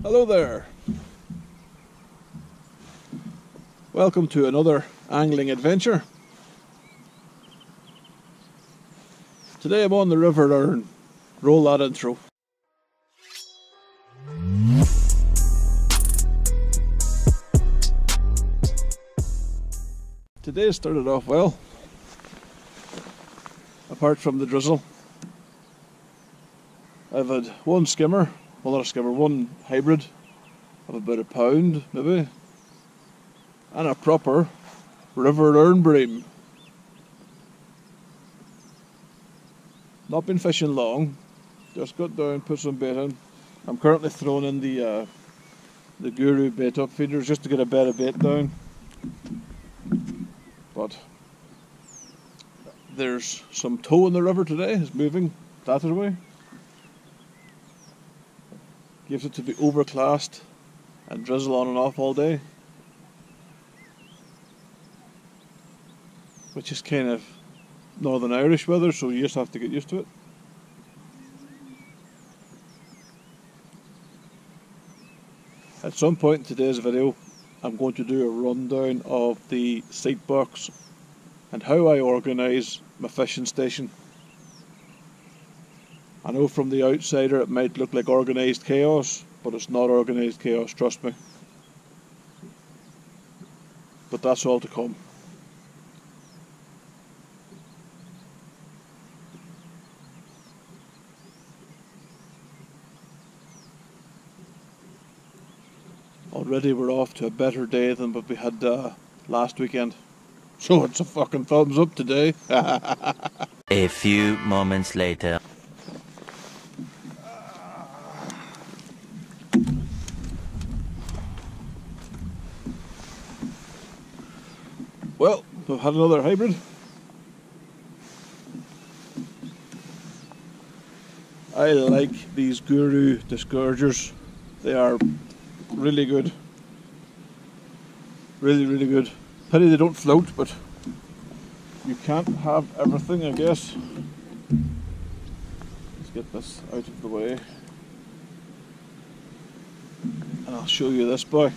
Hello there. Welcome to another angling adventure. Today I'm on the River Erne. Roll that intro. Today started off well, apart from the drizzle. I've had one skimmer, well not a skimmer, one hybrid of about a pound maybe, and a proper River Erne bream. Not been fishing long, just got down, put some bait in. I'm currently throwing in the Guru bait up feeders just to get a better bait down, but there's some tow in the river today. It's moving that way. Gives it to be overcast and drizzle on and off all day, which is kind of Northern Irish weather, so you just have to get used to it. At some point in today's video I'm going to do a rundown of the seed box and how I organise my fishing station. I know from the outsider it might look like organised chaos, but it's not organised chaos, trust me. But that's all to come. Already we're off to a better day than what we had last weekend. So it's a fucking thumbs up today. A few moments later. Well, we've had another hybrid. I like these Guru disgorgers. They are really good. Really, really good. Pity they don't float, but you can't have everything, I guess. Let's get this out of the way. And I'll show you this boy.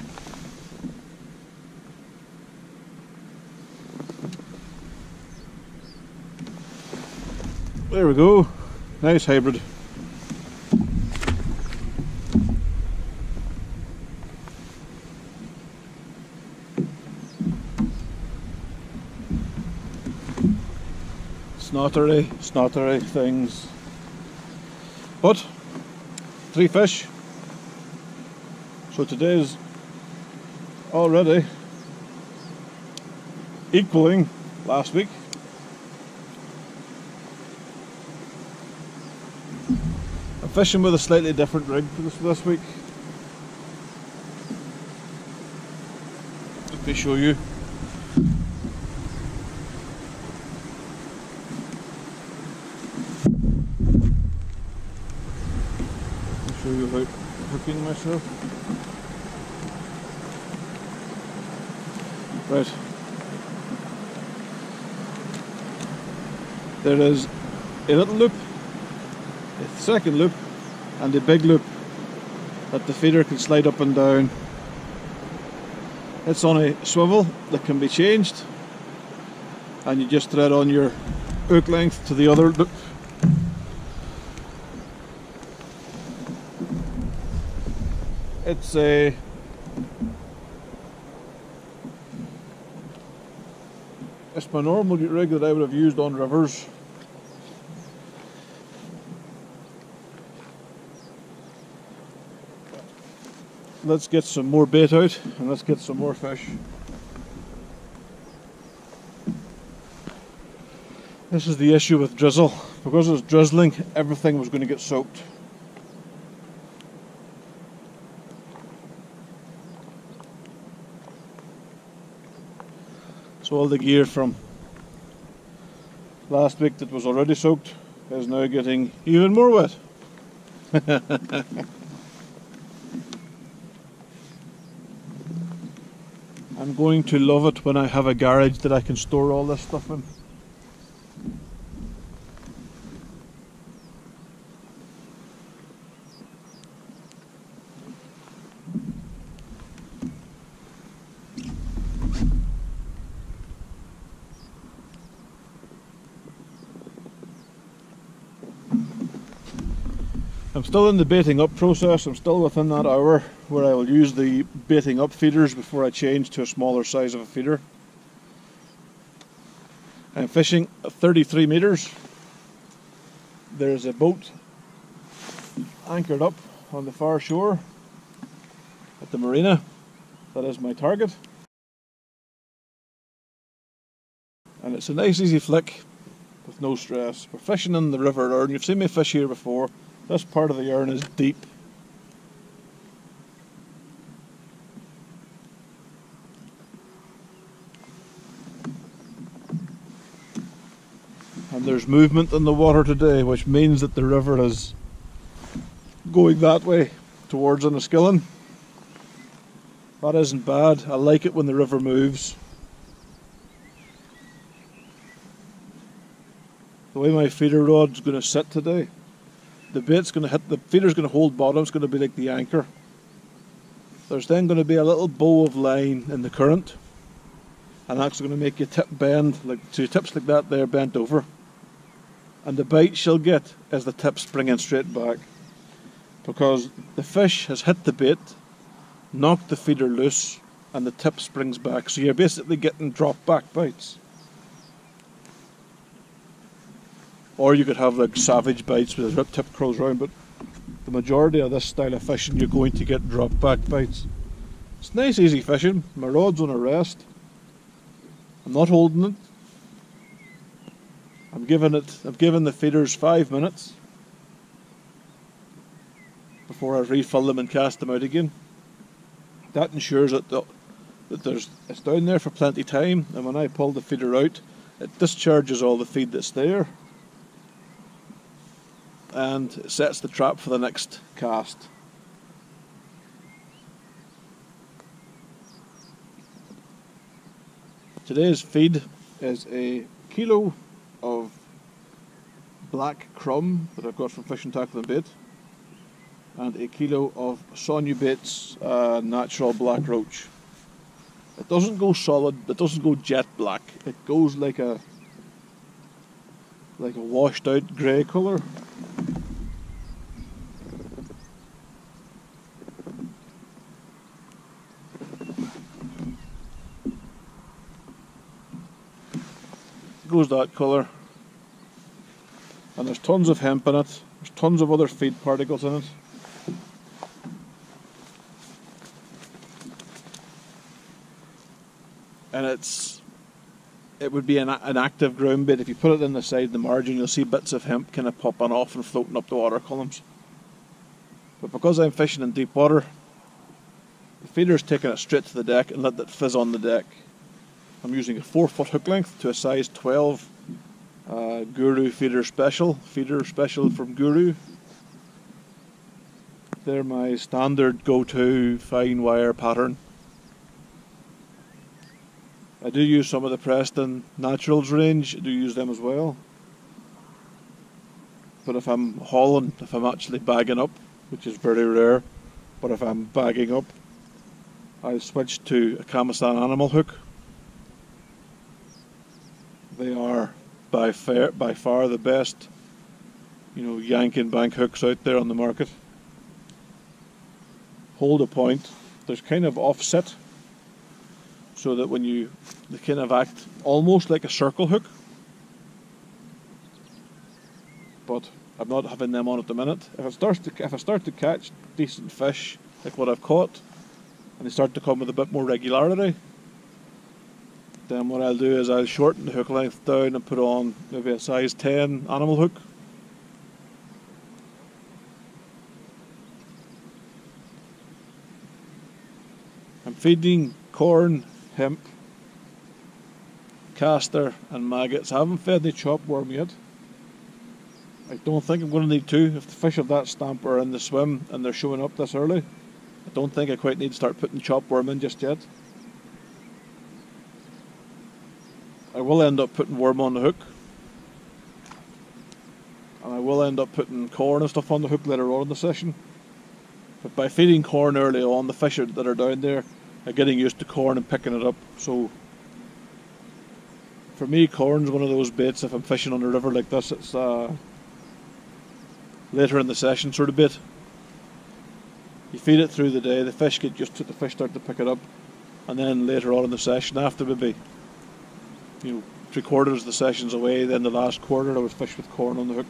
There we go, nice hybrid. Snottery things. But, three fish. So today's already equaling last week. Fishing with a slightly different rig for this week. Let me show you. Let me show you without hooking myself. Right. There is a little loop, a second loop, and a big loop that the feeder can slide up and down. It's on a swivel that can be changed, and you just thread on your hook length to the other loop. It's a it's my normal rig that I would have used on rivers. Let's get some more bait out and let's get some more fish. This is the issue with drizzle. Because it was drizzling, everything was going to get soaked. So all the gear from last week that was already soaked is now getting even more wet. I'm going to love it when I have a garage that I can store all this stuff in. I'm still in the baiting up process. I'm still within that hour where I will use the baiting up feeders before I change to a smaller size of a feeder. I'm fishing at 33 meters. There's a boat anchored up on the far shore at the marina. That is my target. And it's a nice easy flick with no stress. We're fishing in the River Erne. You've seen me fish here before. This part of the Erne is deep. And there's movement in the water today, which means that the river is going that way towards Enniskillen. That isn't bad. I like it when the river moves. The way my feeder rod's going to sit today, the bait's going to hit, the feeder's going to hold bottom, it's going to be like the anchor. There's then going to be a little bow of line in the current, and that's going to make your tip bend, like two tips like that there bent over. And the bite she'll get is the tip springing straight back, because the fish has hit the bait, knocked the feeder loose, and the tip springs back. So you're basically getting drop back bites. Or you could have like savage bites where the rip tip curls around, but the majority of this style of fishing you're going to get drop back bites. It's nice easy fishing. My rod's on a rest. I'm not holding it. I've given the feeders 5 minutes before I refill them and cast them out again. That ensures that it's down there for plenty of time, and when I pull the feeder out, it discharges all the feed that's there, and it sets the trap for the next cast. Today's feed is a kilo of black crumb that I've got from Fishing Tackle and Bait, and a kilo of Sonubaits natural black roach. It doesn't go solid, it doesn't go jet black, it goes like a washed out grey colour. Goes that colour, and there's tons of hemp in it, there's tons of other feed particles in it. And it would be an active ground bait. If you put it in the side of the margin, you'll see bits of hemp kind of popping off and floating up the water columns. But because I'm fishing in deep water, the feeder's taking it straight to the deck and let that fizz on the deck. I'm using a 4-foot hook length to a size 12 Guru feeder special from Guru. They're my standard go-to fine wire pattern. I do use some of the Preston Naturals range, I do use them as well. But if I'm hauling, if I'm actually bagging up, which is very rare, but if I'm bagging up, I switch to a Kamasan animal hook. They are by far the best, yank and bank hooks out there on the market. Hold a point. There's kind of offset, so that when they kind of act almost like a circle hook. But I'm not having them on at the minute. If I start to catch decent fish like what I've caught, and they start to come with a bit more regularity, then what I'll do is I'll shorten the hook length down and put on maybe a size 10 animal hook. I'm feeding corn, hemp, castor and maggots. I haven't fed the chopworm yet. I don't think I'm going to need to. If the fish of that stamp are in the swim and they're showing up this early, I don't think I quite need to start putting chopworm in just yet. I will end up putting worm on the hook, and I will end up putting corn and stuff on the hook later on in the session. But by feeding corn early on, the fish that are down there are getting used to corn and picking it up. So for me, corn's one of those baits. If I'm fishing on a river like this, it's later in the session sort of bait. You feed it through the day, the fish get used to it, the fish start to pick it up, and then later on in the session, after maybe, you know, 3/4 of the session's away, then the last quarter I would fish with corn on the hook.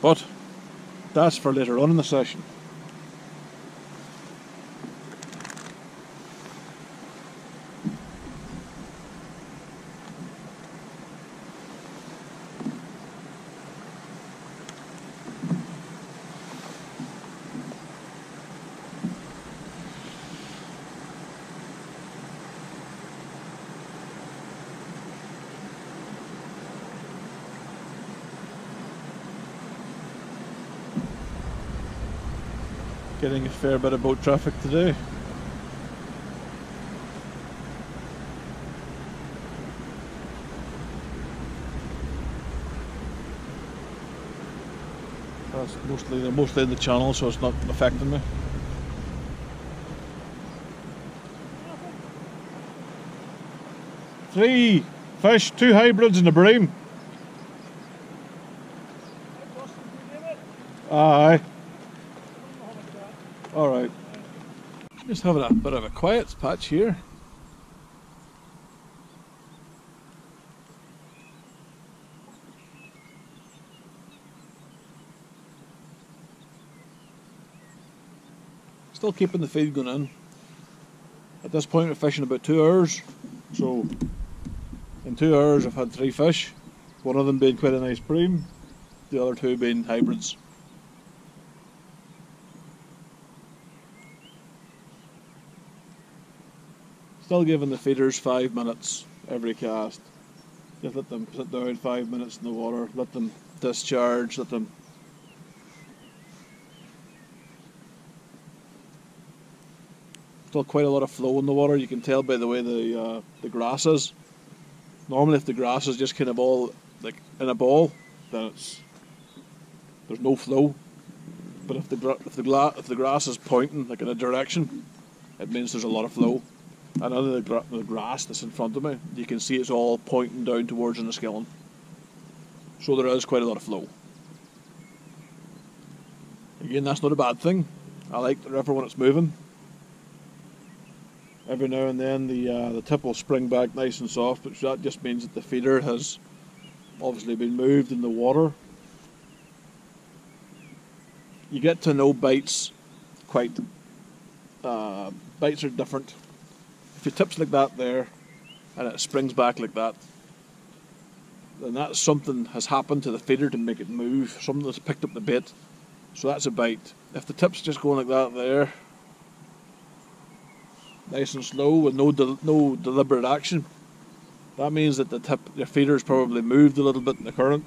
But that's for later on in the session. Getting a fair bit of boat traffic today. That's mostly, they're mostly in the channel, so it's not affecting me. Three fish, 2 hybrids and a bream. Aye. Alright, just having a bit of a quiet patch here. Still keeping the feed going in. At this point we're fishing about 2 hours, so in 2 hours I've had 3 fish, one of them being quite a nice bream, the other 2 being hybrids. Still giving the feeders 5 minutes every cast. Just let them sit down 5 minutes in the water, let them discharge, let them... Still quite a lot of flow in the water, you can tell by the way the grass is. Normally if the grass is just kind of all like in a ball, then it's... there's no flow. But if the grass is pointing like in a direction, it means there's a lot of flow. And under the grass that's in front of me, you can see it's all pointing down towards Enniskillen. So there is quite a lot of flow. Again, that's not a bad thing. I like the river when it's moving. Every now and then the tip will spring back nice and soft, which that just means that the feeder has obviously been moved in the water. You get to know bites quite... bites are different. If it tips like that there, and it springs back like that, then that's something has happened to the feeder to make it move, something that's picked up the bait, so that's a bite. If the tip's just going like that there, nice and slow with no deliberate action, that means that the tip, your feeder's probably moved a little bit in the current,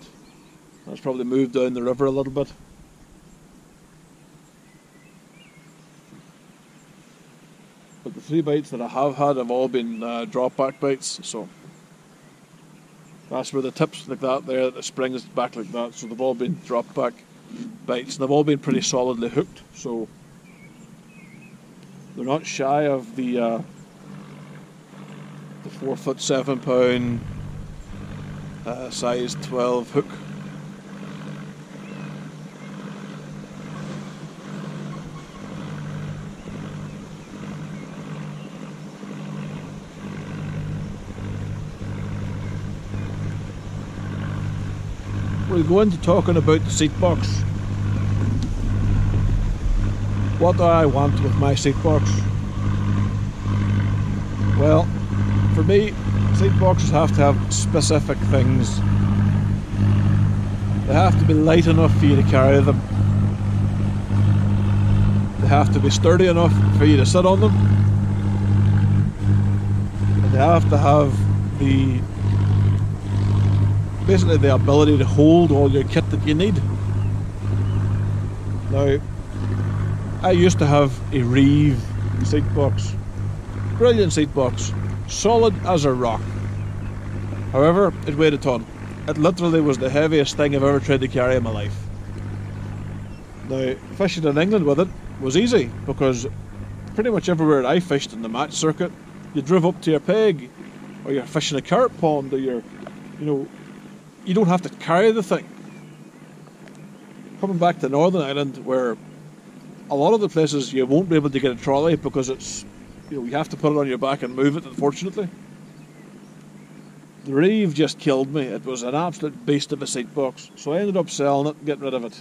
and it's probably moved down the river a little bit. But the 3 bites that I have had have all been drop back bites, so that's where the tips like that there, the springs back like that, so they've all been drop back bites, and they've all been pretty solidly hooked, so they're not shy of the 4 foot 7 pound size 12 hook. We'll go into talking about the seat box. What do I want with my seat box? Well, for me, seat boxes have to have specific things. They have to be light enough for you to carry them. They have to be sturdy enough for you to sit on them. And they have to have the... basically the ability to hold all your kit that you need. Now, I used to have a Reeve seat box. Brilliant seat box. Solid as a rock. However, it weighed a ton. It literally was the heaviest thing I've ever tried to carry in my life. Now, fishing in England with it was easy, because pretty much everywhere I fished in the match circuit, you drove up to your peg, or you're fishing a carp pond, or you're, you know, you don't have to carry the thing. Coming back to Northern Ireland, where a lot of the places you won't be able to get a trolley because it's, you know, you have to put it on your back and move it, unfortunately. The Reeve just killed me. It was an absolute beast of a seat box, so I ended up selling it and getting rid of it.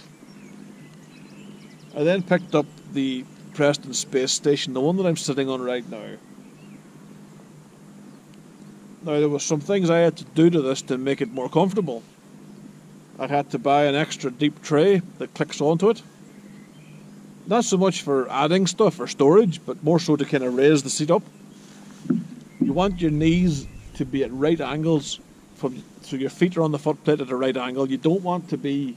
I then picked up the Preston Space Station, the one that I'm sitting on right now. Now, there were some things I had to do to this to make it more comfortable. I had to buy an extra deep tray that clicks onto it. Not so much for adding stuff or storage, but more so to kind of raise the seat up. You want your knees to be at right angles, so your feet are on the foot plate at a right angle. You don't want to be,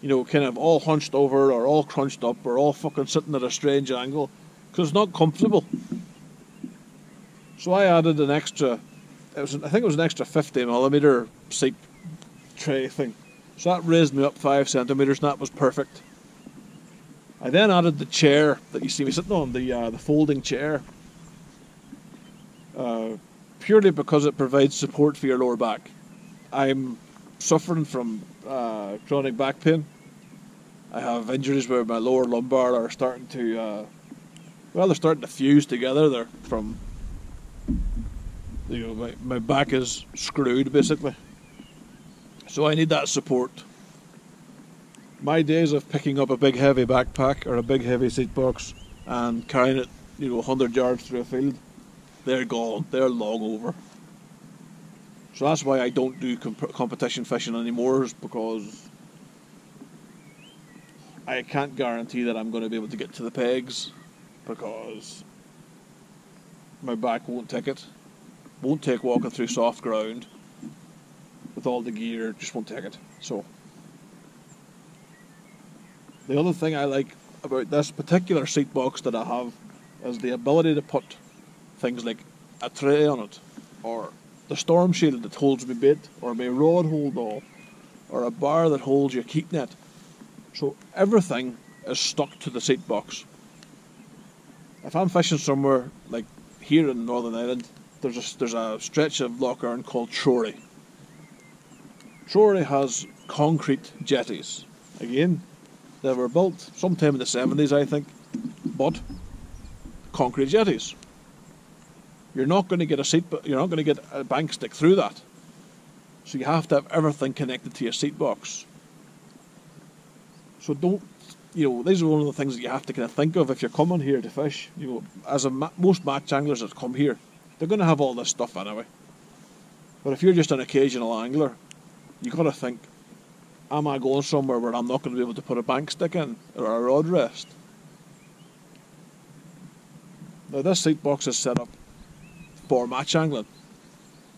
you know, kind of all hunched over or all crunched up or all fucking sitting at a strange angle, because it's not comfortable. So I added an extra, I think it was an extra 50mm seat tray thing. So that raised me up 5 centimetres, and that was perfect. I then added the chair that you see me sitting on, the folding chair, purely because it provides support for your lower back. I'm suffering from chronic back pain. I have injuries where my lower lumbar are starting to, they're starting to fuse together. They're from, you know, my back is screwed basically. So I need that support. My days of picking up a big heavy backpack or a big heavy seat box and carrying it, you know, 100 yards through a field, they're gone, they're long over. So that's why I don't do competition fishing anymore, is because I can't guarantee that I'm going to be able to get to the pegs, because my back won't take it, won't take walking through soft ground with all the gear, just won't take it. So the other thing I like about this particular seat box that I have is the ability to put things like a tray on it, or the storm shield that holds my bait, or my rod hold all, or a bar that holds your keep net. So everything is stuck to the seat box. If I'm fishing somewhere like here in Northern Ireland, there's a stretch of Lough Erne called Trory. Trory has concrete jetties. Again, they were built sometime in the 70s, I think, but concrete jetties. You're not going to get a seat, you're not going to get a bank stick through that. So you have to have everything connected to your seat box. So don't, you know, these are one of the things that you have to kind of think of if you're coming here to fish. You know, as most match anglers that come here, they're going to have all this stuff anyway. But if you're just an occasional angler, you've got to think, am I going somewhere where I'm not going to be able to put a bank stick in or a rod rest? Now, this seat box is set up for match angling,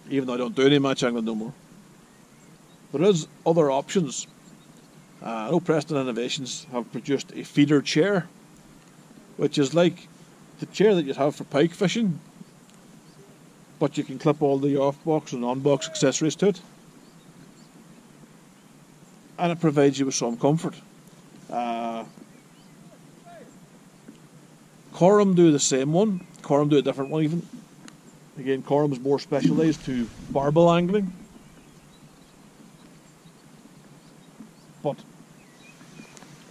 even though I don't do any match angling no more. There is other options. I know Preston Innovations have produced a feeder chair, which is like the chair that you'd have for pike fishing, but you can clip all the off box and on box accessories to it, and it provides you with some comfort. Corum do the same one. Corum do a different one even. Again, Corum's more specialised to barbel angling. But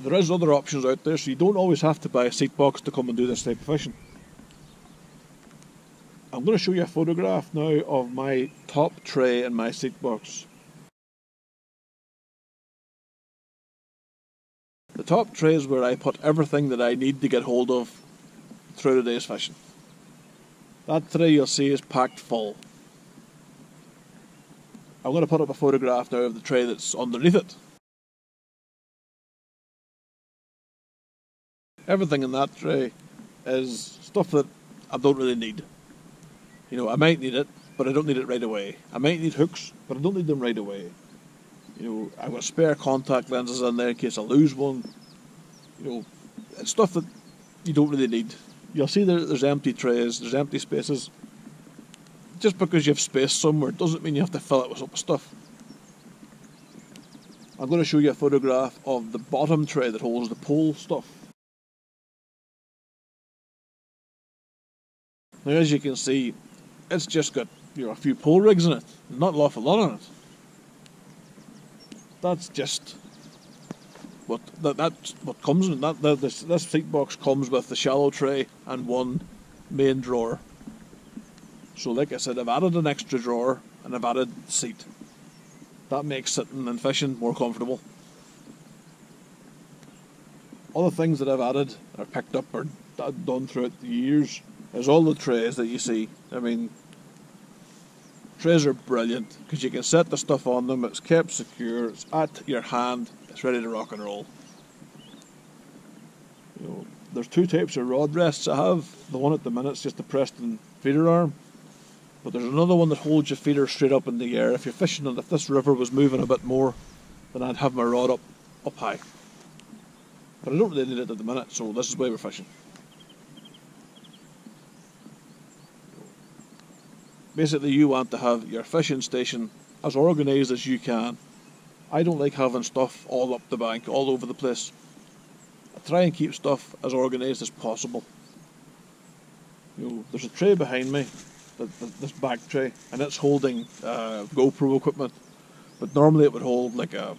there is other options out there, so you don't always have to buy a seat box to come and do this type of fishing. I'm going to show you a photograph now of my top tray and my seat box. The top tray is where I put everything that I need to get hold of through today's fishing. That tray, you'll see, is packed full. I'm going to put up a photograph now of the tray that's underneath it. Everything in that tray is stuff that I don't really need. You know, I might need it, but I don't need it right away. I might need hooks, but I don't need them right away. You know, I've got spare contact lenses in there in case I lose one. You know, it's stuff that you don't really need. You'll see there's empty trays, there's empty spaces. Just because you have space somewhere doesn't mean you have to fill it with stuff. I'm going to show you a photograph of the bottom tray that holds the pole stuff. Now, as you can see, it's just got you know, a few pole rigs in it. There's not an awful lot on it. That's just what that's what comes in. This seat box comes with the shallow tray and one main drawer. So like I said, I've added an extra drawer and I've added seat. That makes sitting and fishing more comfortable. Other things that I've added or picked up or done throughout the years is all the trays that you see. I mean, trays are brilliant because you can set the stuff on them, it's kept secure, it's at your hand, it's ready to rock and roll. You know, there's two types of rod rests I have. The one at the minute's just the Preston feeder arm, but there's another one that holds your feeder straight up in the air. If you're fishing and if this river was moving a bit more, then I'd have my rod up high. But I don't really need it at the minute, so this is why we're fishing. Basically, you want to have your fishing station as organised as you can. I don't like having stuff all up the bank, all over the place. I try and keep stuff as organised as possible. You know, there's a tray behind me, this back tray, and it's holding GoPro equipment. But normally it would hold like a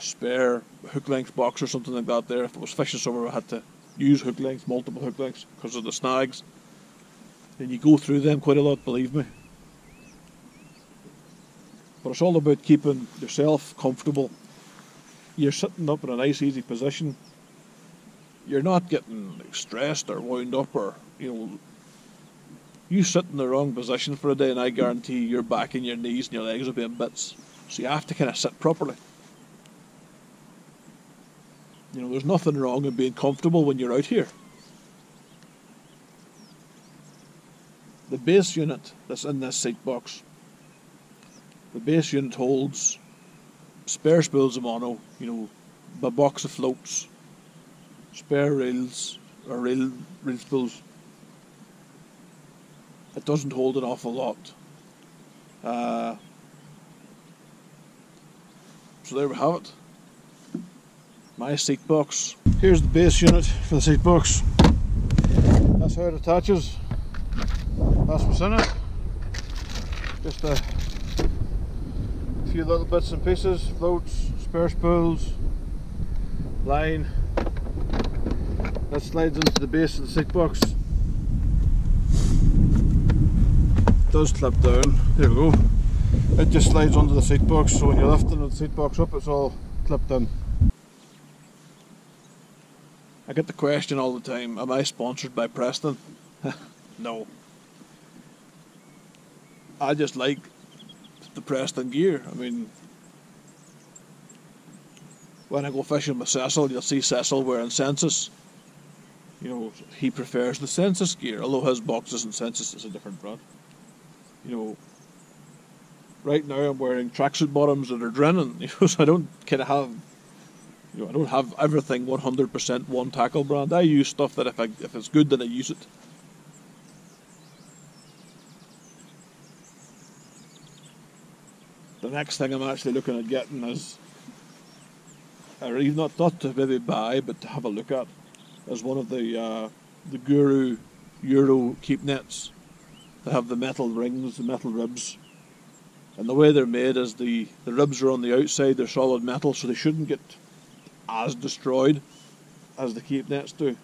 spare hook length box or something like that there. If it was fishing somewhere, I had to use hook lengths, multiple hook lengths, because of the snags. And you go through them quite a lot, believe me. But it's all about keeping yourself comfortable. You're sitting up in a nice, easy position. You're not getting like, stressed or wound up or, you know, you sit in the wrong position for a day and I guarantee your back and your knees and your legs will be in bits. So you have to kind of sit properly. You know, there's nothing wrong in being comfortable when you're out here. The base unit that's in this seat box, the base unit holds spare spools of mono, you know, a box of floats, spare reels, or reel spools. It doesn't hold an awful lot. So there we have it. My seat box. Here's the base unit for the seat box. That's how it attaches. That's what's in it. Just a few little bits and pieces, floats, spare spools, line. That slides into the base of the seat box. It does clip down. There we go. It just slides onto the seat box, so when you're lifting the seat box up, it's all clipped in. I get the question all the time, am I sponsored by Preston? No. I just like the Preston gear. I mean, when I go fishing with Cecil, you'll see Cecil wearing Sensas. You know, he prefers the Sensas gear, although his box isn't Sensas, it's a different brand. You know, right now I'm wearing tracksuit bottoms that are Drennan, you know, so I don't kind of have, you know, I don't have everything 100% one tackle brand. I use stuff that if it's good, then I use it. The next thing I'm actually looking at getting is, or even not to maybe buy, but to have a look at, is one of the Guru Euro keep nets. They have the metal rings, the metal ribs, and the way they're made is the ribs are on the outside, they're solid metal, so they shouldn't get as destroyed as the keep nets do.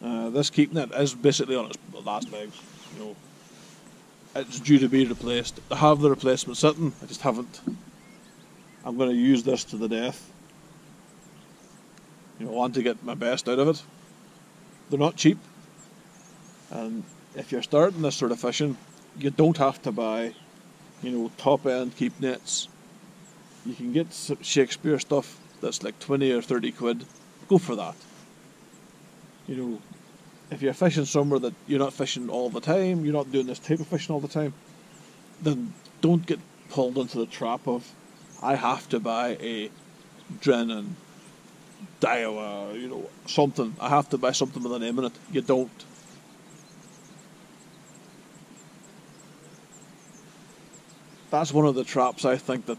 This keep net is basically on its last legs, you know. It's due to be replaced. I have the replacement sitting, I just haven't. I'm going to use this to the death. You know, I want to get my best out of it. They're not cheap, and if you're starting this sort of fishing, you don't have to buy, you know, top end keep nets. You can get Shakespeare stuff that's like 20 or 30 quid. Go for that. You know, if you're fishing somewhere that you're not fishing all the time, you're not doing this type of fishing all the time, then don't get pulled into the trap of, I have to buy a Drennan, Daiwa, you know, something. I have to buy something with a name in it. You don't. That's one of the traps I think that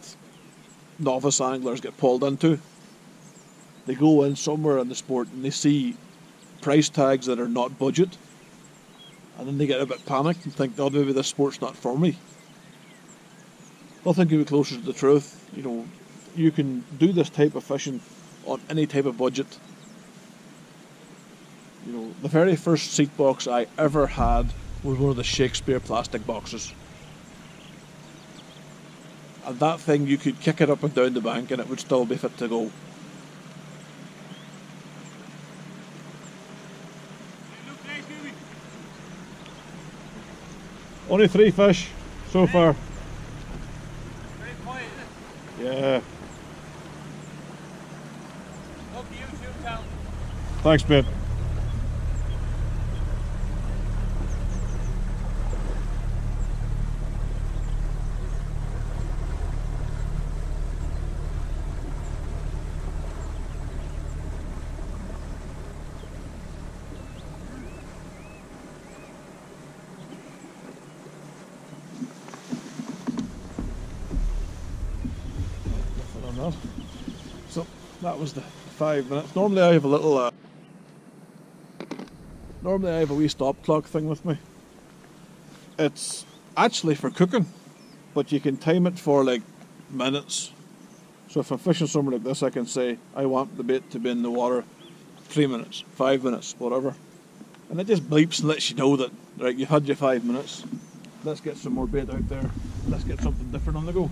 novice anglers get pulled into. They go in somewhere in the sport and they see price tags that are not budget, and then they get a bit panicked and think, oh, maybe this sport's not for me. Nothing could be closer to the truth. You know, you can do this type of fishing on any type of budget. You know, the very first seat box I ever had was one of the Shakespeare plastic boxes. And that thing, you could kick it up and down the bank and it would still be fit to go. Only 3 fish so far. Very quiet, isn't it? Yeah. Love the YouTube channel. Thanks, babe. That was the 5 minutes. Normally I have a little normally I have a wee stop clock thing with me. It's actually for cooking, but you can time it for like minutes. So if I'm fishing somewhere like this, I can say I want the bait to be in the water 3 minutes, 5 minutes, whatever. And it just bleeps and lets you know that, right, you've had your 5 minutes. Let's get some more bait out there. Let's get something different on the go.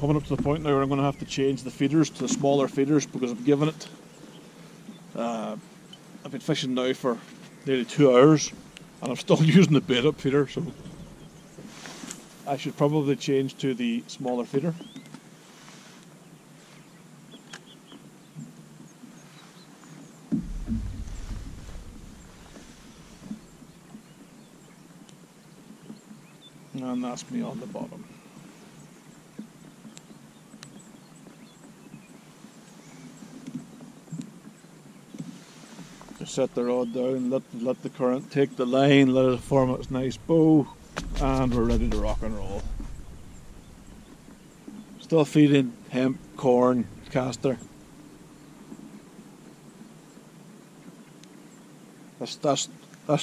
Coming up to the point now where I'm going to have to change the feeders to the smaller feeders because I've given it. I've been fishing now for nearly 2 hours and I'm still using the bait up feeder, so I should probably change to the smaller feeder. And that's me on the bottom. Set the rod down, let the current take the line, let it form its nice bow, and we're ready to rock and roll. Still feeding hemp, corn, castor. That's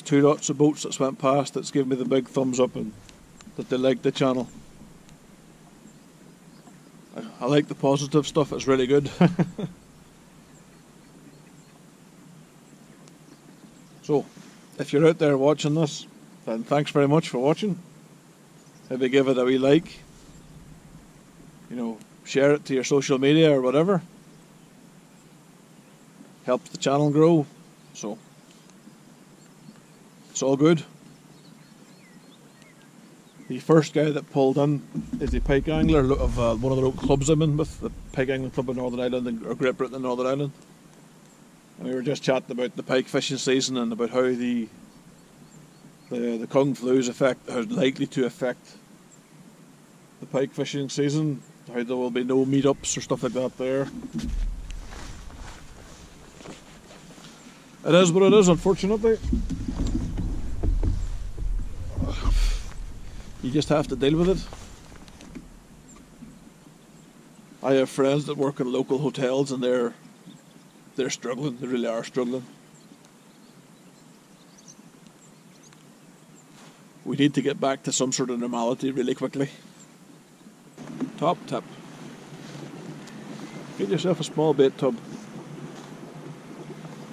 2 lots of boats that's went past that's given me the big thumbs up and that they like the channel. I like the positive stuff, it's really good. So, if you're out there watching this, then thanks very much for watching. Maybe give it a wee like. You know, share it to your social media or whatever. Helps the channel grow. So, it's all good. The first guy that pulled in is the pike angler of one of the local clubs I'm in with, the Pike Angling Club of Northern Ireland, or Great Britain and Northern Ireland. And we were just chatting about the pike fishing season and about how the Kung Flu's effect is likely to affect the pike fishing season, how there will be no meetups or stuff like that there. It is what it is, unfortunately. You just have to deal with it. I have friends that work in local hotels and they're struggling, they really are struggling. We need to get back to some sort of normality really quickly. Top tip. Get yourself a small bait tub.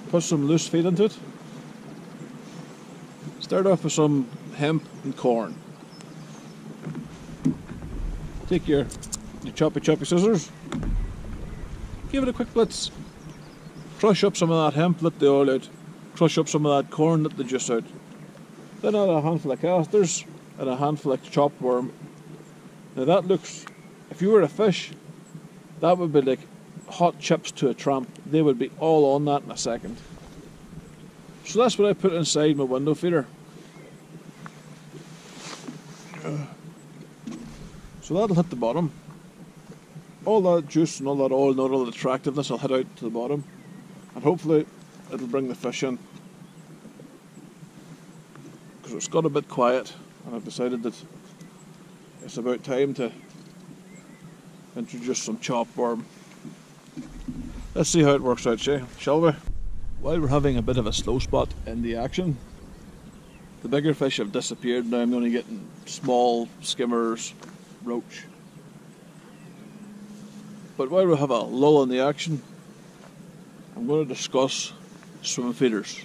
Put some loose feed into it. Start off with some hemp and corn. Take your choppy scissors. Give it a quick blitz. Crush up some of that hemp, let the oil out. Crush up some of that corn, let the juice out. Then add a handful of castors and a handful of chopped worm. Now that looks, if you were a fish, that would be like hot chips to a tramp. They would be all on that in a second. So that's what I put inside my window feeder. So that'll hit the bottom. All that juice and all that oil and all the attractiveness will hit out to the bottom. and hopefully it'll bring the fish in, because it's got a bit quiet and I've decided that it's about time to introduce some chopworm. Let's see how it works out, shall we? While we're having a bit of a slow spot in the action, the bigger fish have disappeared. Now I'm only getting small skimmers, roach. But while we have a lull in the action, I'm going to discuss swim feeders.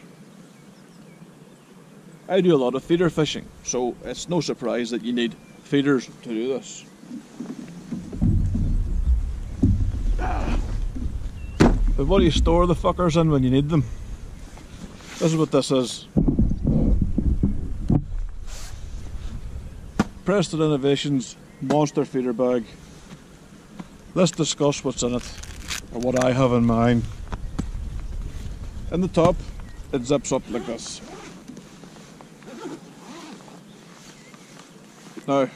I do a lot of feeder fishing, so it's no surprise that you need feeders to do this. But what do you store the fuckers in when you need them? This is what this is. Preston Innovations monster feeder bag. Let's discuss what's in it, or what I have in mine. In the top, it zips up like this. Now,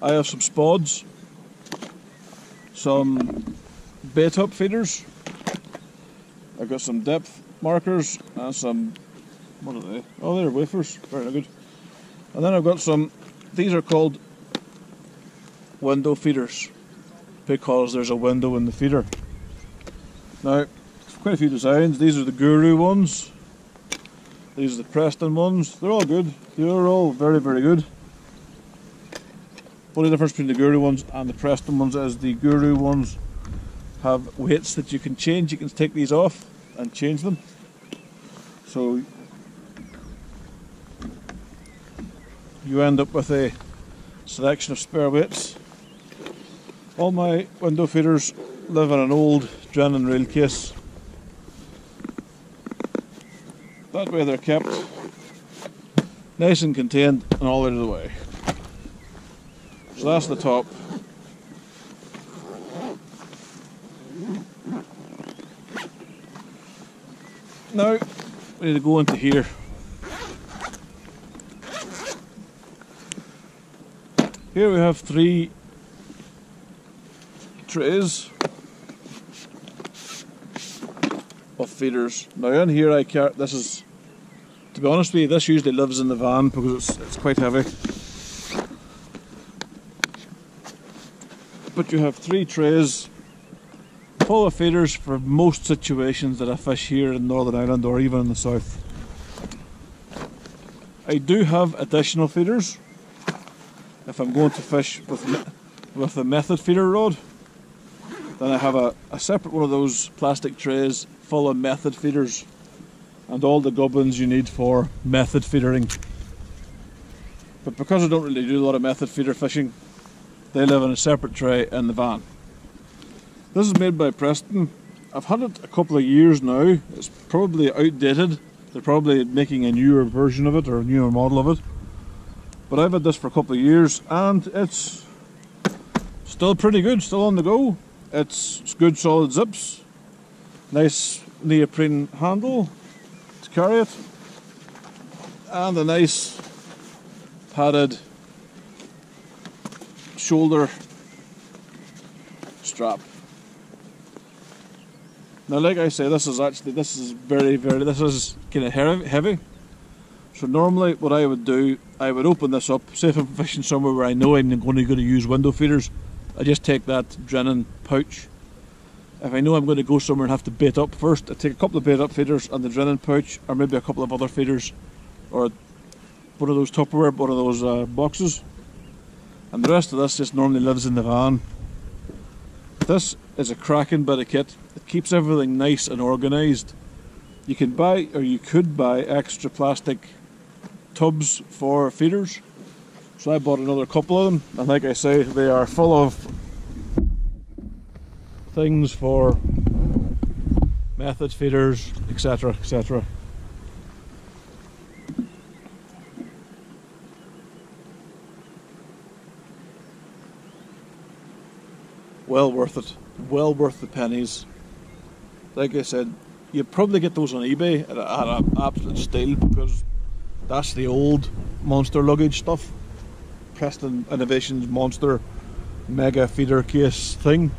I have some spods, some bait up feeders, I've got some depth markers and some, what are they? Oh, they're wafers, very good. And then I've got some, these are called window feeders, because there's a window in the feeder. Now, quite a few designs. These are the Guru ones, these are the Preston ones. They're all good, they're all very, very good. The only difference between the Guru ones and the Preston ones is the Guru ones have weights that you can change. You can take these off and change them. So you end up with a selection of spare weights. All my window feeders live in an old Drennan reel case. That way they're kept nice and contained and all out of the way. So that's the top. Now we need to go into here. Here we have three trays of feeders. Now in here I carry, this is, to be honest with you, this usually lives in the van because it's quite heavy. But you have three trays full of feeders for most situations that I fish here in Northern Ireland or even in the south. I do have additional feeders if I'm going to fish with a method feeder rod. Then I have a separate one of those plastic trays full of method feeders and all the gubbins you need for method feedering. But because I don't really do a lot of method feeder fishing, they live in a separate tray in the van. This is made by Preston. I've had it a couple of years now. It's probably outdated. They're probably making a newer version of it or a newer model of it. But I've had this for a couple of years and it's still pretty good, still on the go. It's good solid zips, nice neoprene handle to carry it, and a nice padded shoulder strap. Now, like I say, this is actually, this is kind of heavy. So normally what I would do, I would open this up, say if I'm fishing somewhere where I know I'm going to use window feeders, I just take that Drennan pouch. If I know I'm going to go somewhere and have to bait up first, I take a couple of bait up feeders and the Drennan pouch, or maybe a couple of other feeders, or one of those Tupperware, one of those boxes. And the rest of this just normally lives in the van. This is a cracking bit of kit. It keeps everything nice and organised. You can buy, or you could buy, extra plastic tubs for feeders. So I bought another couple of them, and like I say, they are full of things for method feeders, etc, etc. Well worth it, well worth the pennies. Like I said, you probably get those on eBay at an absolute steal, because that's the old monster luggage stuff. Preston Innovations monster mega feeder case thing.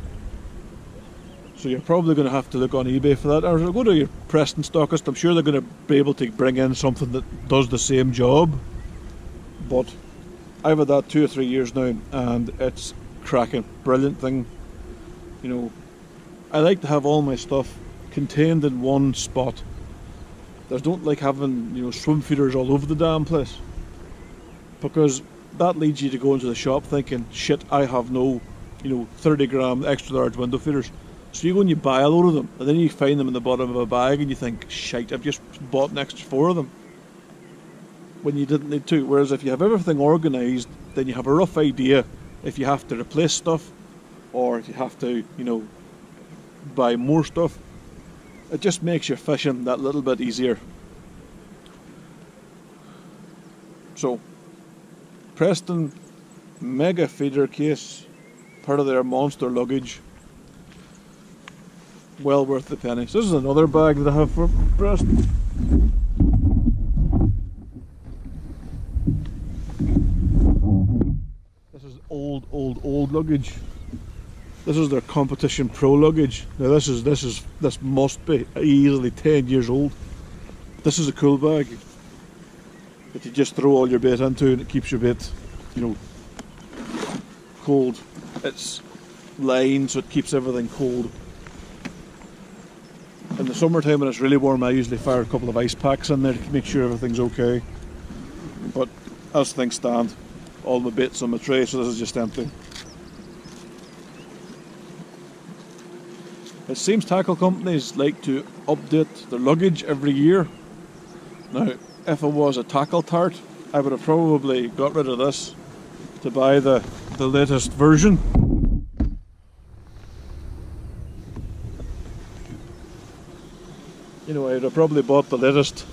So you're probably going to have to look on eBay for that, or go to your Preston stockist. I'm sure they're going to be able to bring in something that does the same job. But I've had that 2 or 3 years now, and it's cracking, brilliant thing. You know, I like to have all my stuff contained in one spot. I don't like having, you know, swim feeders all over the damn place, because that leads you to go into the shop thinking, shit, I have no, you know, 30 gram extra large window feeders. So you go and you buy a load of them, and then you find them in the bottom of a bag and you think, shite, I've just bought an extra 4 of them, when you didn't need to. Whereas if you have everything organised, then you have a rough idea if you have to replace stuff, or if you have to, you know, buy more stuff. It just makes your fishing that little bit easier. So, Preston mega feeder case, part of their monster luggage, well worth the penny. So this is another bag that I have for Preston. This is old luggage. This is their Competition Pro luggage. Now this must be easily 10 years old. This is a cool bag that you just throw all your bait into, and it keeps your bait, you know, cold. It's lined, so it keeps everything cold. In the summertime when it's really warm, I usually fire a couple of ice packs in there to make sure everything's okay. But as things stand, all my bait's on my tray, so this is just empty. It seems tackle companies like to update their luggage every year. Now, if I was a tackle tart, I would have probably got rid of this to buy the latest version. You know, I'd have probably bought the latest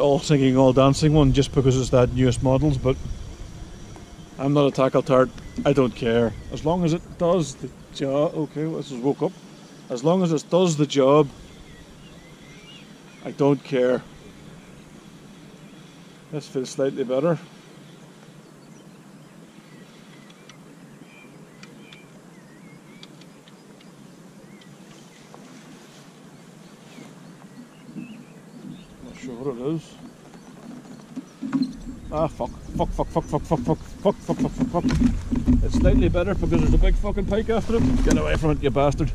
all singing, all dancing one, just because it's that newest models. But I'm not a tackle tart. I don't care. As long as it does the job. Okay, well, this is woke up. As long as it does the job, I don't care. This feels slightly better. What it is. Ah, fuck. It's slightly better because there's a big fucking pike after it. Get away from it, you bastard.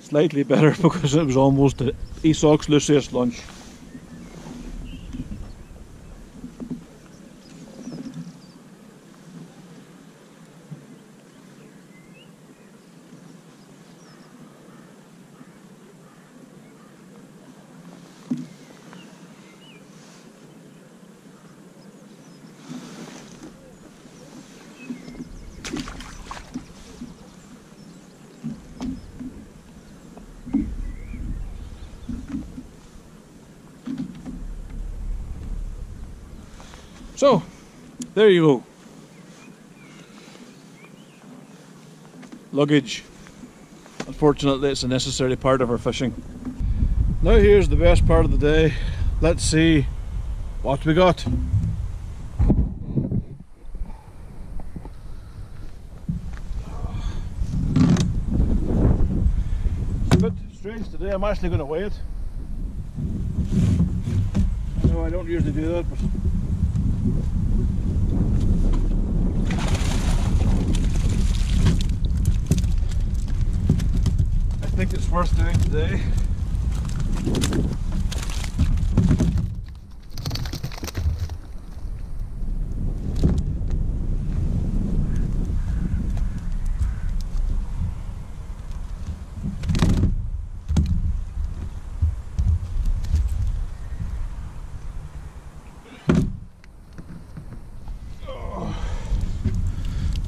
Slightly better because it was almost an Esox Lucius lunch. So, there you go. Luggage. Unfortunately, it's a necessary part of our fishing. Now here's the best part of the day. Let's see what we got. It's a bit strange today. I'm actually going to weigh it. I know I don't usually do that, but I think it's worth doing today. Oh.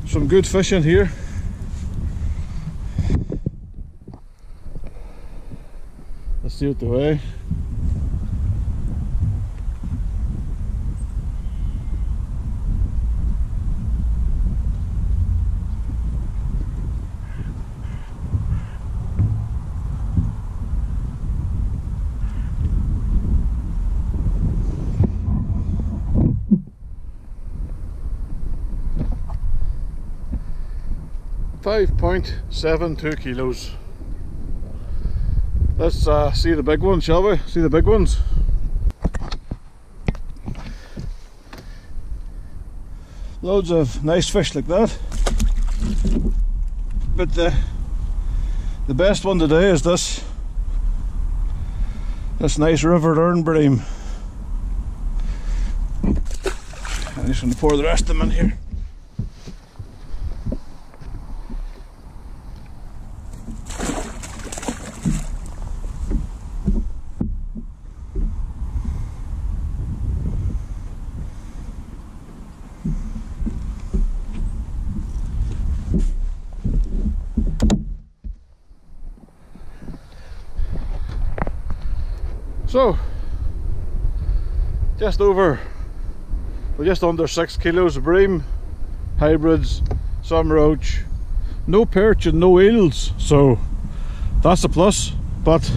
Some good fish in here. Out the way. 5.72 kilos. Let's see the big ones, shall we? See the big ones. Loads of nice fish like that. But the best one today is this nice River Erne bream. I'm just going to pour the rest of them in here. So, just over, well, just under 6 kilos of bream, hybrids, some roach, no perch and no eels, so that's a plus. But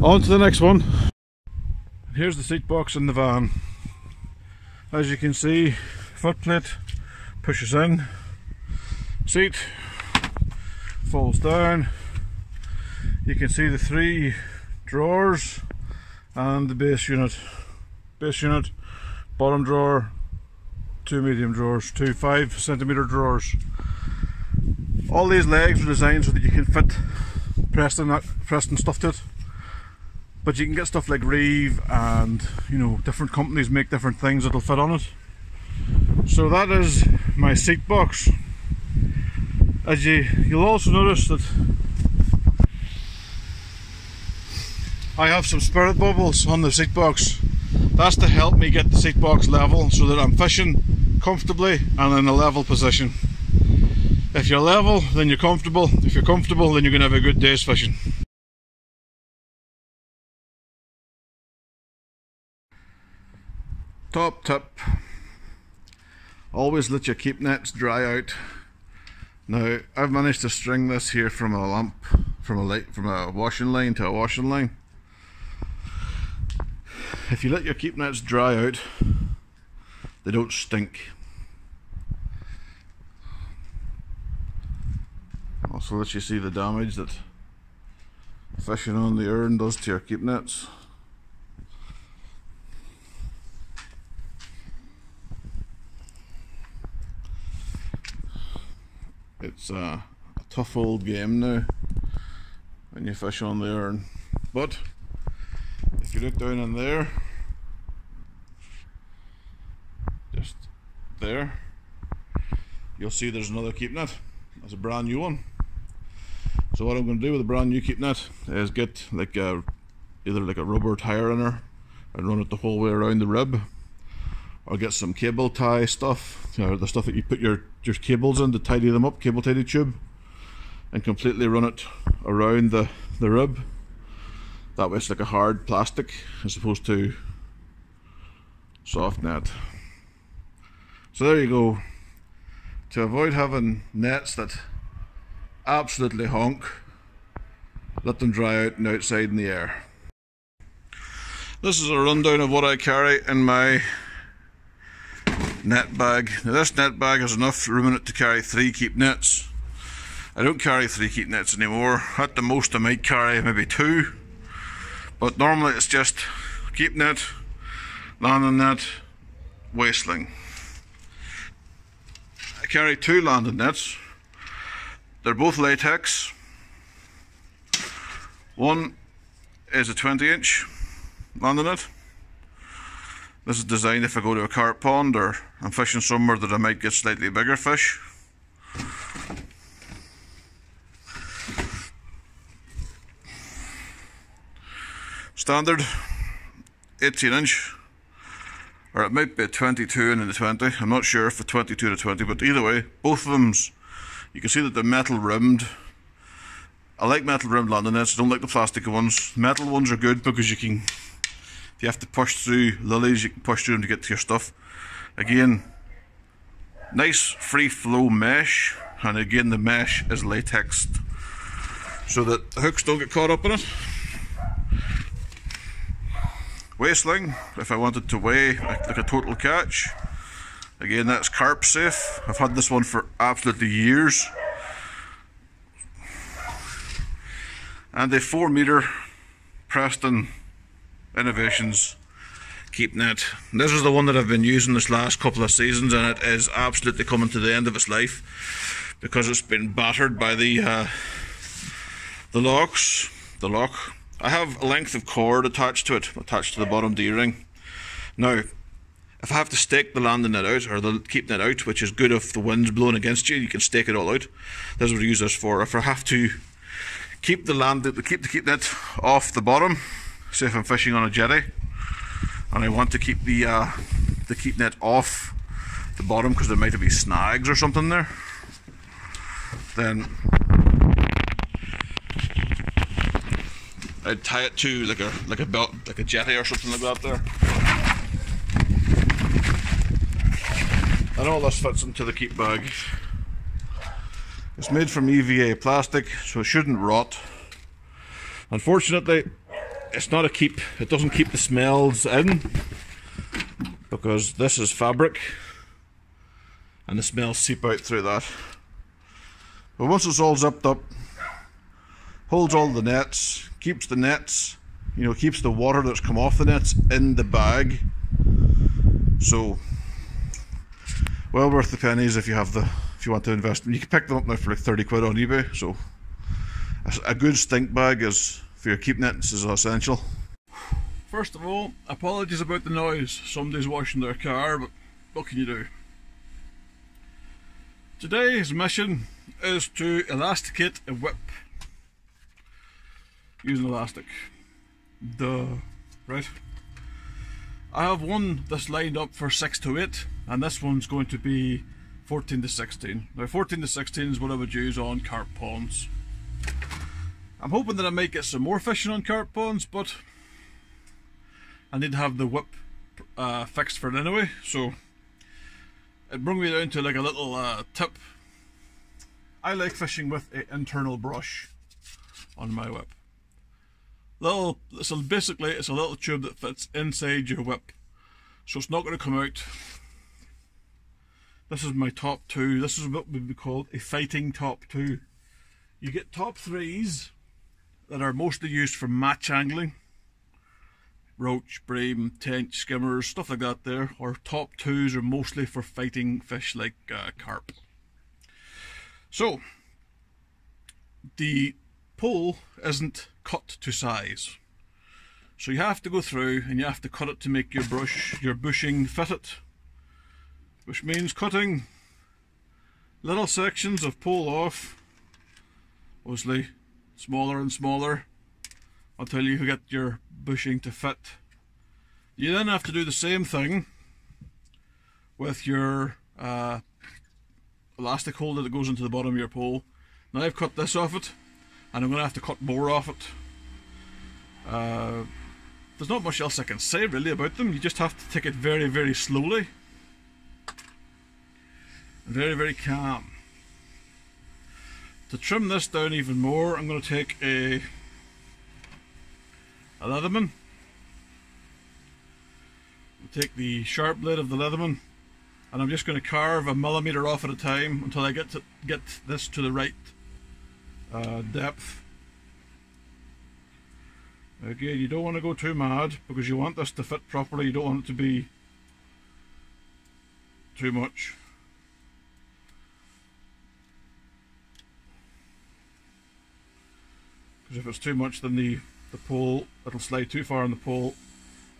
on to the next one. Here's the seat box in the van. As you can see, foot plate pushes in, seat falls down. You can see the three drawers and the base unit. Base unit, bottom drawer, two medium drawers, two 5 centimetre drawers. All these legs are designed so that you can fit Preston stuff to it. But you can get stuff like Reeve and, you know, different companies make different things that'll fit on it. So that is my seat box. As you'll also notice that I have some spirit bubbles on the seat box. That's to help me get the seat box level so that I'm fishing comfortably and in a level position. If you're level, then you're comfortable. If you're comfortable, then you're going to have a good day's fishing. Top tip. Always let your keep nets dry out. Now, I've managed to string this here from a lamp, from a washing line to a washing line. If you let your keep nets dry out, they don't stink. Also lets you see the damage that fishing on the Erne does to your keep nets. It's a tough old game now when you fish on the Erne, but if you look down in there, just there, you'll see there's another keep net. That's a brand new one. So what I'm going to do with a brand new keep net is get like either a rubber tire in her and run it the whole way around the rib, or get some cable tie stuff, you know, the stuff that you put your cables in to tidy them up, cable tidy tube, and completely run it around the rib. That way it's like a hard plastic as opposed to soft net. So there you go. To avoid having nets that absolutely honk, let them dry out and outside in the air. This is a rundown of what I carry in my net bag. Now, this net bag has enough room in it to carry 3 keep nets. I don't carry 3 keep nets anymore. At the most I might carry maybe 2, but normally it's just keep net, landing net, waistling. I carry 2 landing nets. They're both latex. One is a 20-inch landing net. This is designed if I go to a carp pond or I'm fishing somewhere that I might get slightly bigger fish. Standard 18-inch, or it might be a 22 and a 20. I'm not sure if a 22 and a 20, but either way, both of them's. You can see that they're metal rimmed. I like metal rimmed landing nets. I don't like the plastic ones. Metal ones are good because you can. If you have to push through lilies, you can push through them to get to your stuff. Again, nice free flow mesh, and again the mesh is latexed so that the hooks don't get caught up in it. Waistling, if I wanted to weigh like a total catch, Again, that's carp safe. I've had this one for absolutely years. And the 4 meter Preston Innovations keep net. This is the one that I've been using this last couple of seasons, and it is absolutely coming to the end of its life because it's been battered by the lock. I have a length of cord attached to it, attached to the bottom D-ring. Now, if I have to stake the landing net out, or the keep net out, which is good if the wind's blowing against you, you can stake it all out. That's what I use this for. If I have to keep the keep net off the bottom, say if I'm fishing on a jetty, and I want to keep the keep net off the bottom because there might be snags or something there, then I'd tie it to like a belt, like a jetty or something like that there. And all this fits into the keep bag. It's made from EVA plastic, so it shouldn't rot. Unfortunately, it's not a keep, it doesn't keep the smells in, because this is fabric and the smells seep out through that. But once it's all zipped up, holds all the nets, keeps the nets, you know, keeps the water that's come off the nets in the bag. So, well worth the pennies if you have the, if you want to invest. You can pick them up now for like 30 quid on eBay, so a good stink bag is, for your keep nets, is essential. First of all, apologies about the noise. Somebody's washing their car, but what can you do? Today's mission is to elasticate a whip using elastic. Duh. Right. I have one that's lined up for 6 to 8, and this one's going to be 14 to 16. Now 14 to 16 is what I would use on carp ponds. I'm hoping that I might get some more fishing on carp ponds, but I need to have the whip fixed for it anyway, so it brung me down to like a little tip. I like fishing with an internal brush on my whip. So basically it's a little tube that fits inside your whip, so it's not going to come out. This is my top two. This is what would be called a fighting top two. You get top threes that are mostly used for match angling, roach, bream, tench, skimmers, stuff like that there, or top twos are mostly for fighting fish like carp. So, the pole isn't cut to size, so you have to go through and you have to cut it to make your brush, your bushing fit it, which means cutting little sections of pole off, obviously smaller and smaller, until you get your bushing to fit. You then have to do the same thing with your elastic holder that goes into the bottom of your pole. Now I've cut this off it, and I'm going to have to cut more off it. There's not much else I can say really about them. You just have to take it very, very slowly, and very, very calm. To trim this down even more, I'm going to take a Leatherman. I'll take the sharp blade of the Leatherman, and I'm just going to carve a millimetre off at a time until I get this to the right depth. Again, you don't want to go too mad because you want this to fit properly. You don't want it to be too much. Because if it's too much, then the pole, it'll slide too far on the pole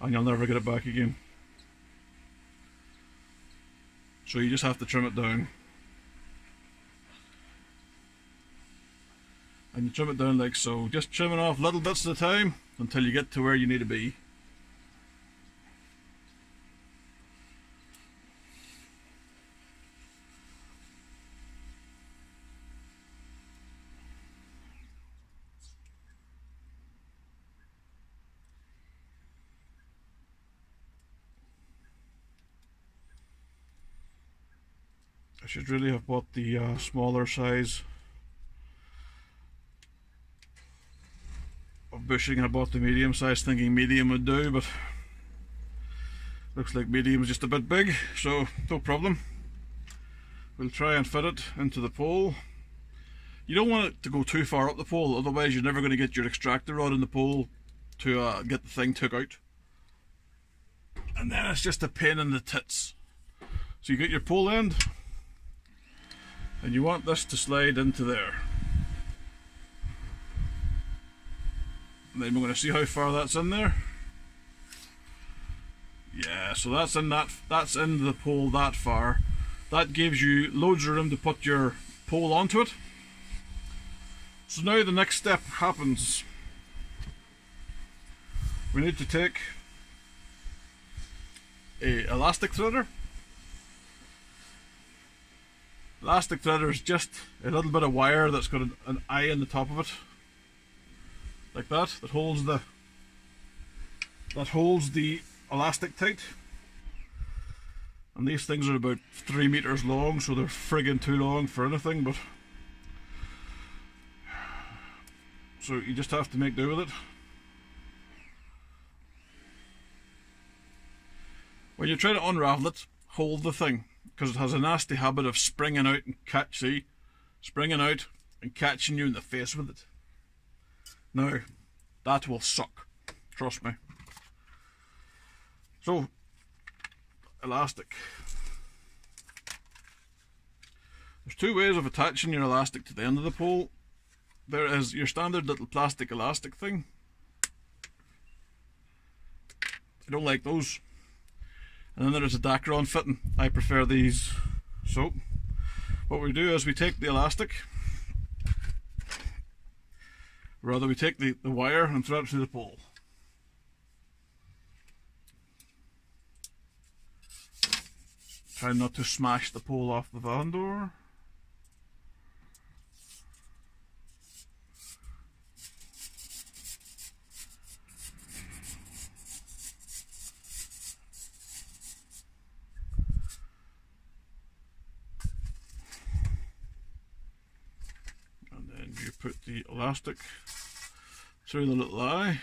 and you'll never get it back again. So you just have to trim it down. And you trim it down like so, just trimming off little bits at a time until you get to where you need to be. I should really have bought the smaller size of bushing. I bought the medium size thinking medium would do, but Looks like medium's just a bit big, so no problem. We'll try and fit it into the pole. You don't want it to go too far up the pole, otherwise you're never going to get your extractor rod in the pole to get the thing took out. And then it's just a pain in the tits. So you get your pole end, and you want this to slide into there. And then we're going to see how far that's in there. Yeah, so that's in that. That's in the pole that far. That gives you loads of room to put your pole onto it. So now the next step happens. We need to take an elastic threader. Elastic threader is just a little bit of wire that's got an eye in the top of it, like that. That holds the elastic tight. And these things are about 3 meters long, so they're friggin' too long for anything. But so you just have to make do with it. When you try to unravel it, hold the thing, because it has a nasty habit of springing out and catching you in the face with it. Now, that will suck, trust me. So, elastic. There's two ways of attaching your elastic to the end of the pole. There is your standard little plastic elastic thing. I don't like those. And then there's a Dacron fitting. I prefer these. So, what we do is we take the elastic. Rather, we take the wire and thread it through the pole. Try not to smash the pole off the van door. And then you put the elastic through the little eye,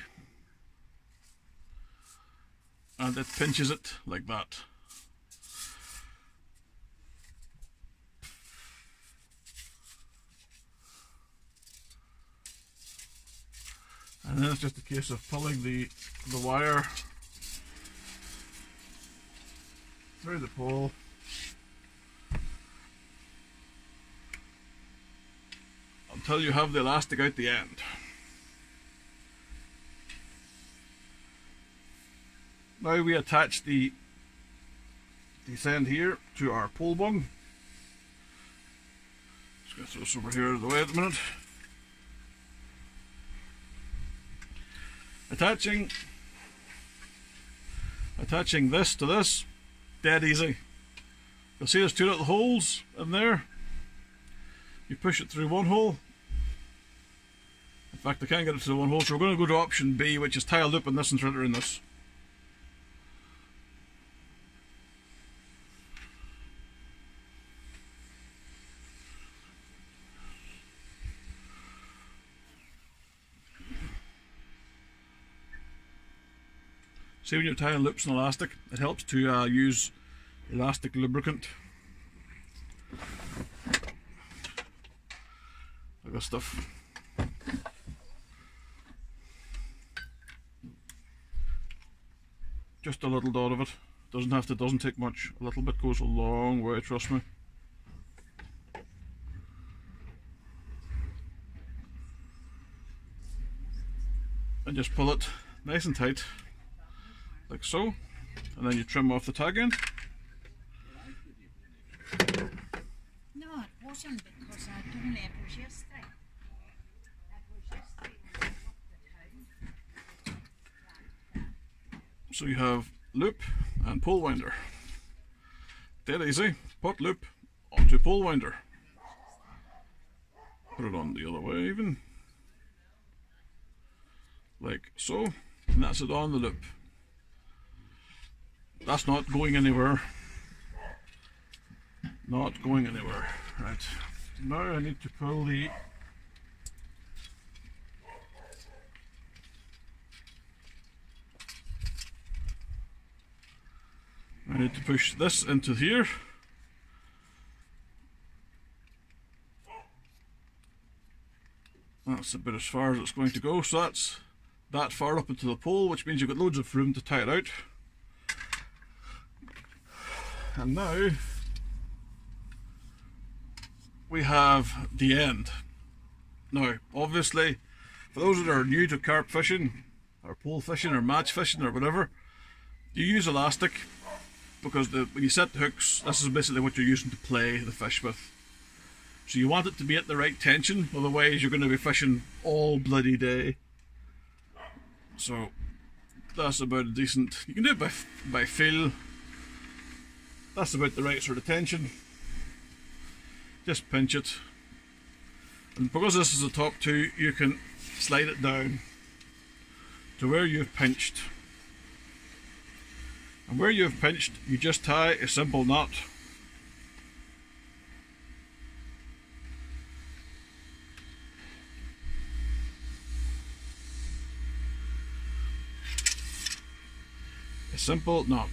and it pinches it like that. And then it's just a case of pulling the wire through the pole. Until you have the elastic out the end. Now we attach the end here to our pole bung. Just going to throw this over here out of the way at the minute. Attaching this to this, dead easy. You'll see there's two little holes in there. You push it through one hole. In fact, I can't get it through one hole, so we're going to go to option B, which is tie a loop in this and thread it in this. See, when you're tying loops and elastic, it helps to use elastic lubricant. Like this stuff. Just a little dot of it. Doesn't take much. A little bit goes a long way, trust me. And just pull it nice and tight. Like so, and then you trim off the tag end. No, it wasn't, because I done it yesterday. So you have loop and pole winder. Dead easy. Put loop onto pole winder. Put it on the other way even. Like so, and that's it on the loop. That's not going anywhere. Not going anywhere. Right. Now I need to pull the We need to push this into here. That's about as far as it's going to go, so that's that far up into the pole, which means you've got loads of room to tie it out. And now we have the end. Now, obviously, for those that are new to carp fishing, or pole fishing, or match fishing, or whatever, you use elastic, because when you set the hooks, this is basically what you're using to play the fish with. So you want it to be at the right tension, otherwise you're going to be fishing all bloody day. So that's about a decent, you can do it by feel. That's about the right sort of tension. Just pinch it. And because this is the top two, you can slide it down to where you've pinched. And where you've pinched, you just tie a simple knot. A simple knot.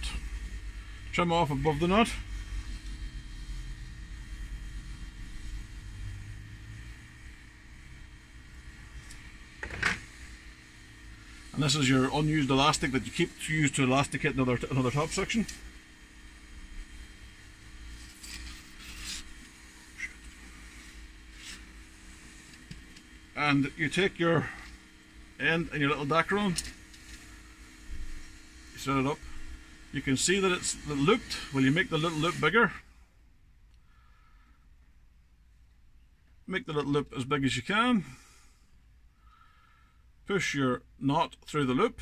Trim off above the knot. And this is your unused elastic that you keep to use to elasticate another top section. And you take your end and your little Dacron, you set it up. You can see that it's looped. Well, you make the little loop bigger. Make the little loop as big as you can. Push your knot through the loop,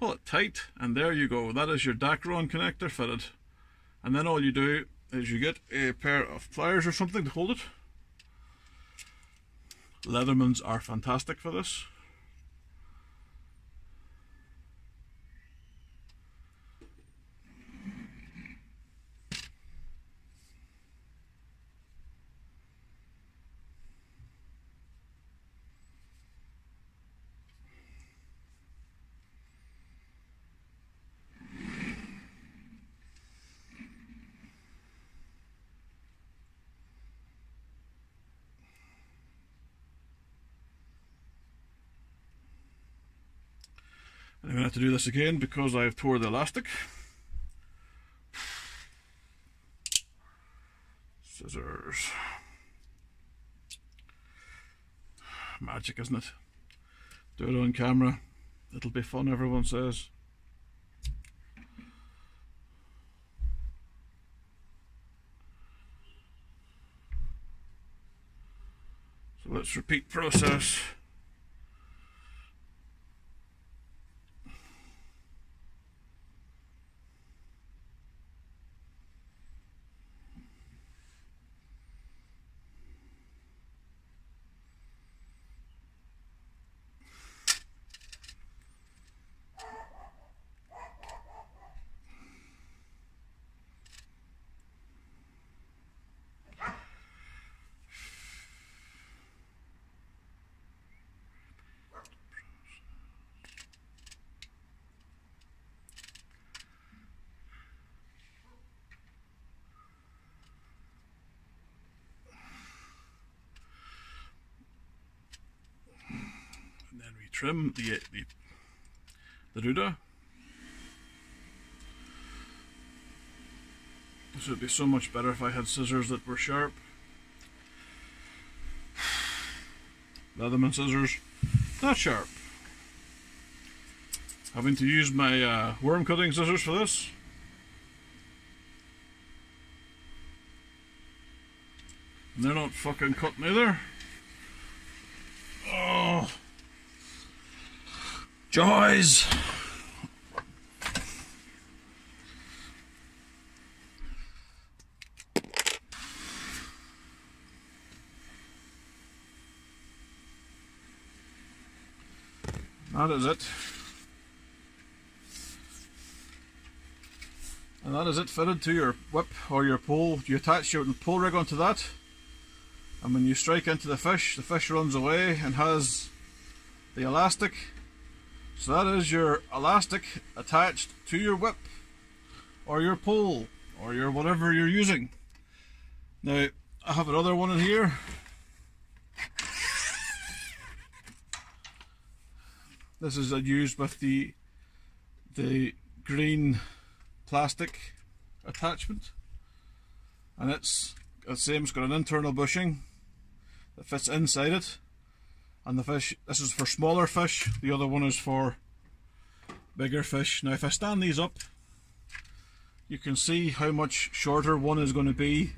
pull it tight, and there you go. That is your Dacron connector fitted. And then all you do is you get a pair of pliers or something to hold it. Leathermans are fantastic for this. I'm going to have to do this again because I've tore the elastic. Scissors. Magic, isn't it? Do it on camera. It'll be fun, everyone says. So let's repeat process. Trim the ruder. This would be so much better if I had scissors that were sharp. Leatherman scissors, not sharp. Having to use my worm cutting scissors for this. And they're not fucking cutting either. Oh. Joys! That is it. And that is it, fitted to your whip or your pole. You attach your pole rig onto that, and when you strike into the fish runs away and has the elastic. So that is your elastic attached to your whip. or your pole or your whatever you're using. Now I have another one in here. This is used with the green plastic attachment, and it's the same. It's got an internal bushing that fits inside it, and the fish, this is for smaller fish, the other one is for bigger fish. Now if I stand these up, you can see how much shorter one is going to be.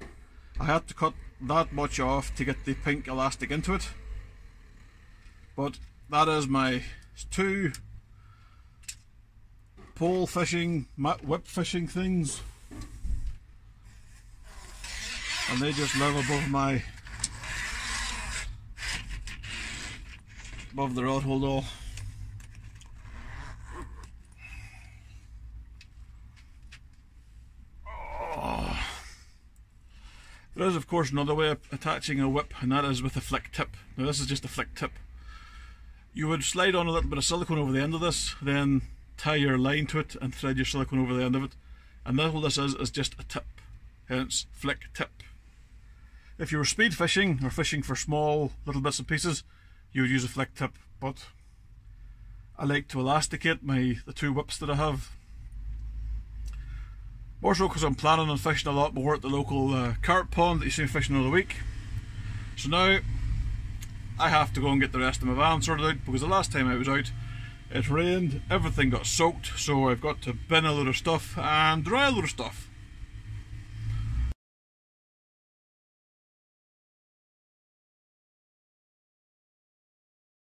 I had to cut that much off to get the pink elastic into it, but that is my two pole fishing, whip fishing things, and they just live above my, above the rod hold all. Oh. There is of course another way of attaching a whip, and that is with a flick tip. Now this is just a flick tip. You would slide on a little bit of silicone over the end of this, then tie your line to it and thread your silicone over the end of it, and all this is just a tip, hence flick tip. If you were speed fishing or fishing for small little bits and pieces, you would use a flick tip, but I like to elasticate the two whips that I have, more so because I'm planning on fishing a lot more at the local carp pond that you see me fishing all the week. So now I have to go and get the rest of my van sorted out, because the last time I was out it rained, everything got soaked, so I've got to bin a load of stuff and dry a load of stuff.